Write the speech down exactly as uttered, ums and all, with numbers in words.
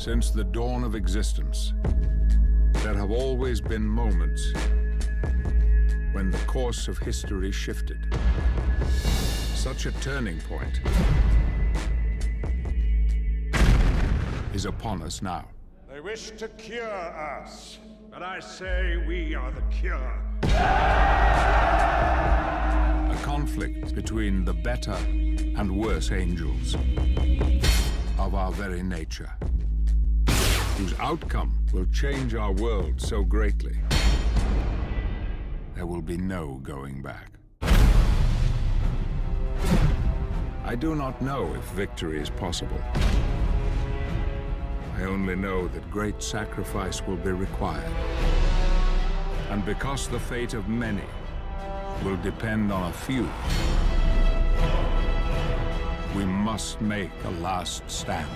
since the dawn of existence, there have always been moments when the course of history shifted. Such a turning point is upon us now. They wish to cure us, but I say we are the cure. A conflict between the better and worse angels of our very nature, whose outcome will change our world so greatly, there will be no going back. I do not know if victory is possible. I only know that great sacrifice will be required. And because the fate of many will depend on a few, we must make a last stand.